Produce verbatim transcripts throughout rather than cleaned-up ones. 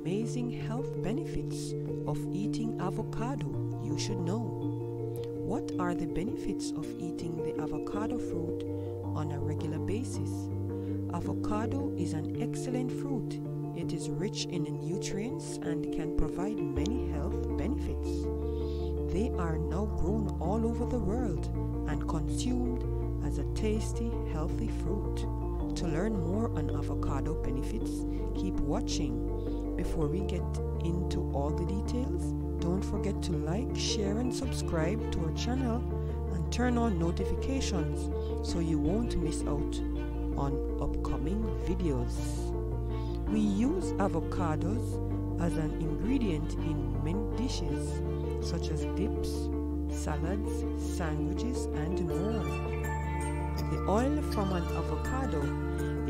amazing health benefits of eating avocado you should know. What are the benefits of eating the avocado fruit on a regular basis? Avocado is an excellent fruit. It is rich in nutrients and can provide many health benefits. They are now grown all over the world and consumed as a tasty, healthy fruit. To learn more on avocado benefits, keep watching. Before we get into all the details, don't forget to like, share and subscribe to our channel and turn on notifications so you won't miss out on upcoming videos. We use avocados as an ingredient in many dishes such as dips, salads, sandwiches and more. The oil from an avocado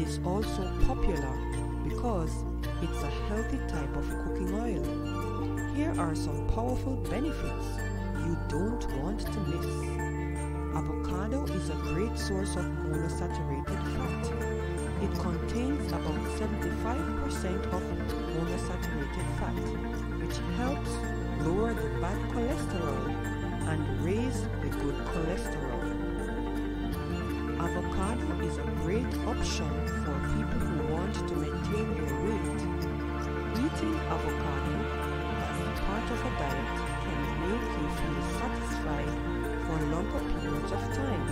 is also popular because it's a healthy type of cooking oil. Here are some powerful benefits you don't want to miss. Avocado is a great source of monounsaturated fat. It contains about seventy-five percent of monounsaturated fat, which helps lower the bad cholesterol and raise the good cholesterol. Avocado is a great option for people who want to maintain their weight. Eating avocado as part of a diet can make you feel satisfied for longer periods of time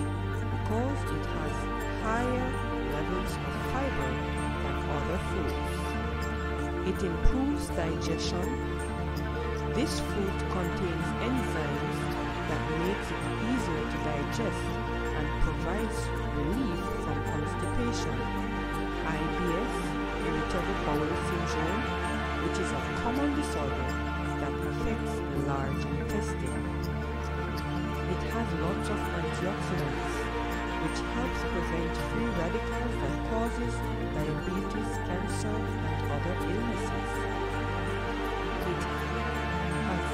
because it has higher levels of fiber than other foods. It improves digestion. This fruit contains enzymes that makes it easier to digest and provides relief from constipation, I B S, irritable bowel syndrome, which is a common disorder that affects the large intestine. It has lots of antioxidants, which helps prevent free radicals that causes diabetes, cancer, and other illnesses. It has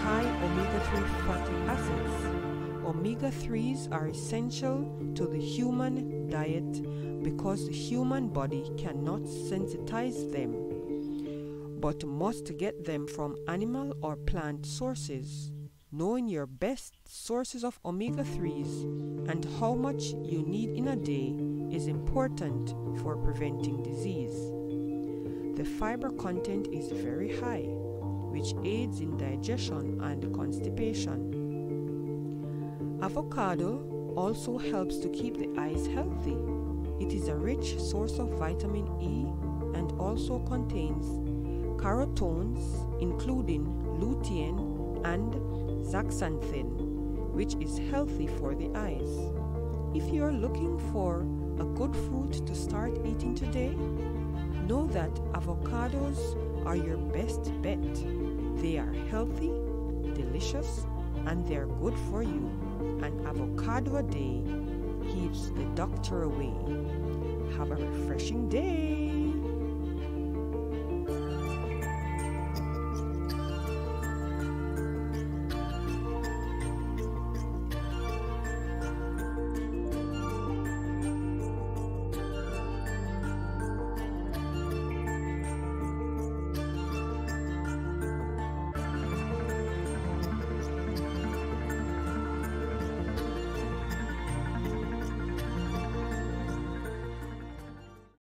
high omega three fatty acids. Omega threes are essential to the human diet because the human body cannot sensitize them, but must get them from animal or plant sources. Knowing your best sources of omega threes and how much you need in a day is important for preventing disease. The fiber content is very high, which aids in digestion and constipation. Avocado also helps to keep the eyes healthy. It is a rich source of vitamin E and also contains carotenes including lutein and zaxanthin, which is healthy for the eyes. If you are looking for a good fruit to start eating today, know that avocados are your best bet. They are healthy, delicious, and they are good for you. An avocado a day keeps the doctor away. Have a refreshing day!